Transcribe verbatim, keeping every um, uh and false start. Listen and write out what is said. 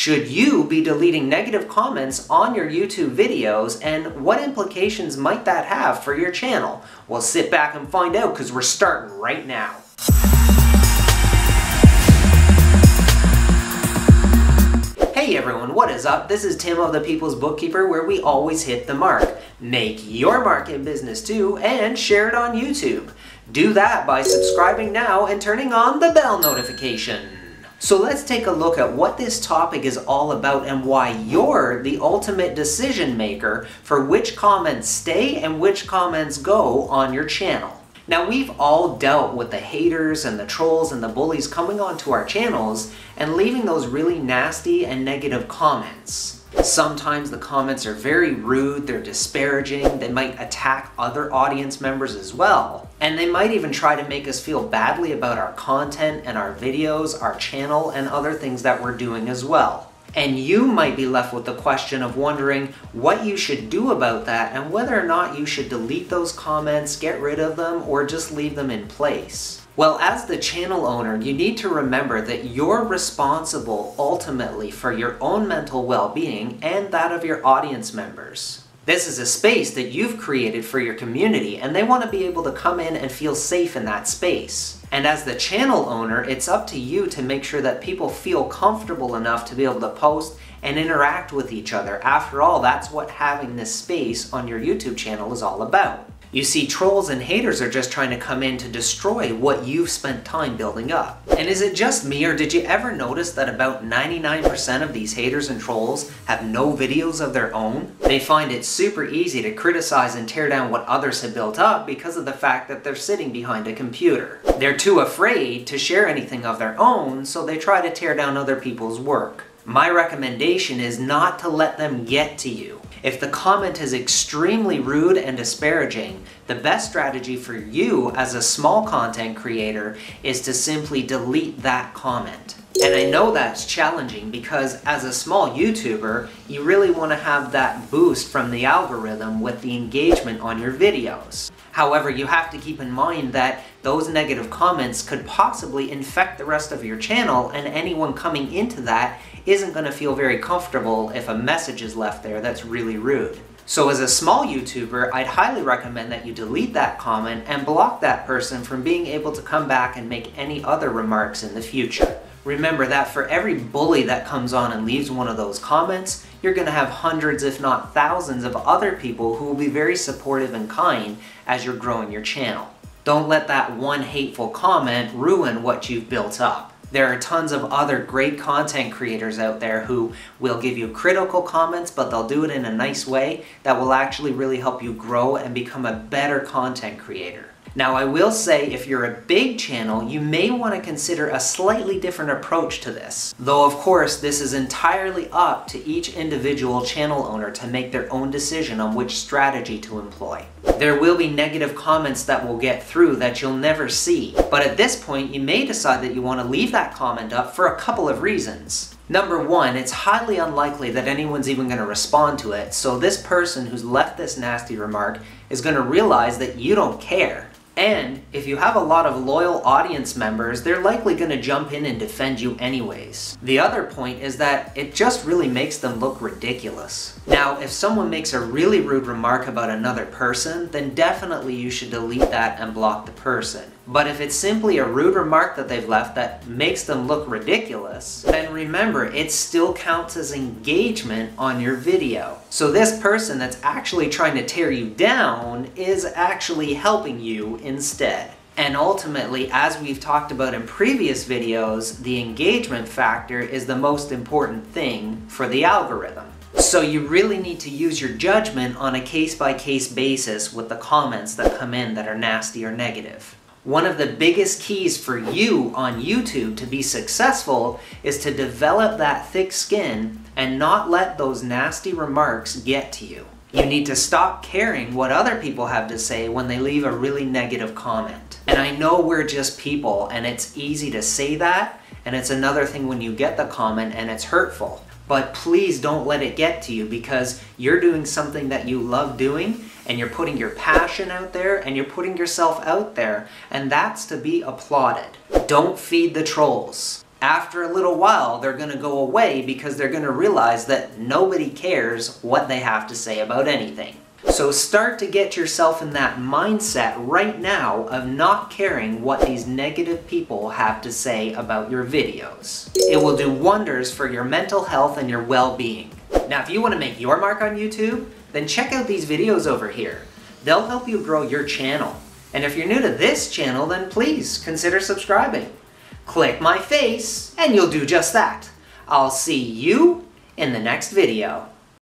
Should you be deleting negative comments on your YouTube videos, and what implications might that have for your channel? Well, sit back and find out, because we're starting right now. Hey everyone, what is up? This is Tim of The People's Bookkeeper, where we always hit the mark. Make your mark in business too, and share it on YouTube. Do that by subscribing now and turning on the bell notification. So let's take a look at what this topic is all about and why you're the ultimate decision maker for which comments stay and which comments go on your channel. Now, we've all dealt with the haters and the trolls and the bullies coming onto our channels and leaving those really nasty and negative comments. Sometimes the comments are very rude, they're disparaging, they might attack other audience members as well. And they might even try to make us feel badly about our content and our videos, our channel, and other things that we're doing as well. And you might be left with the question of wondering what you should do about that and whether or not you should delete those comments, get rid of them, or just leave them in place. Well, as the channel owner, you need to remember that you're responsible ultimately for your own mental well-being and that of your audience members. This is a space that you've created for your community, and they want to be able to come in and feel safe in that space. And as the channel owner, it's up to you to make sure that people feel comfortable enough to be able to post and interact with each other. After all, that's what having this space on your YouTube channel is all about. You see, trolls and haters are just trying to come in to destroy what you've spent time building up. And is it just me, or did you ever notice that about ninety-nine percent of these haters and trolls have no videos of their own? They find it super easy to criticize and tear down what others have built up because of the fact that they're sitting behind a computer. They're too afraid to share anything of their own, so they try to tear down other people's work. My recommendation is not to let them get to you. If the comment is extremely rude and disparaging, the best strategy for you as a small content creator is to simply delete that comment. And I know that's challenging because as a small YouTuber, you really want to have that boost from the algorithm with the engagement on your videos. However, you have to keep in mind that those negative comments could possibly infect the rest of your channel, and anyone coming into that isn't going to feel very comfortable if a message is left there that's really rude. So as a small YouTuber, I'd highly recommend that you delete that comment and block that person from being able to come back and make any other remarks in the future. Remember that for every bully that comes on and leaves one of those comments, you're going to have hundreds, if not thousands, of other people who will be very supportive and kind as you're growing your channel. Don't let that one hateful comment ruin what you've built up. There are tons of other great content creators out there who will give you critical comments, but they'll do it in a nice way that will actually really help you grow and become a better content creator. Now, I will say, if you're a big channel, you may want to consider a slightly different approach to this. Though, of course, this is entirely up to each individual channel owner to make their own decision on which strategy to employ. There will be negative comments that will get through that you'll never see. But at this point, you may decide that you want to leave that comment up for a couple of reasons. Number one, it's highly unlikely that anyone's even going to respond to it, so this person who's left this nasty remark is going to realize that you don't care. And if you have a lot of loyal audience members, they're likely going to jump in and defend you anyways. The other point is that it just really makes them look ridiculous. Now, if someone makes a really rude remark about another person, then definitely you should delete that and block the person. But if it's simply a rude remark that they've left that makes them look ridiculous, then remember, it still counts as engagement on your video. So this person that's actually trying to tear you down is actually helping you instead. And ultimately, as we've talked about in previous videos, the engagement factor is the most important thing for the algorithm. So you really need to use your judgment on a case-by-case basis with the comments that come in that are nasty or negative. One of the biggest keys for you on YouTube to be successful is to develop that thick skin and not let those nasty remarks get to you. You need to stop caring what other people have to say when they leave a really negative comment. And I know we're just people, and it's easy to say that, and it's another thing when you get the comment and it's hurtful. But please don't let it get to you, because you're doing something that you love doing, and you're putting your passion out there, and you're putting yourself out there, and that's to be applauded. Don't feed the trolls. after a little while, they're going to go away because they're going to realize that nobody cares what they have to say about anything. So start to get yourself in that mindset right now of not caring what these negative people have to say about your videos. It will do wonders for your mental health and your well-being. Now, if you want to make your mark on YouTube, then check out these videos over here. They'll help you grow your channel. And if you're new to this channel, then please consider subscribing. Click my face and you'll do just that. I'll see you in the next video.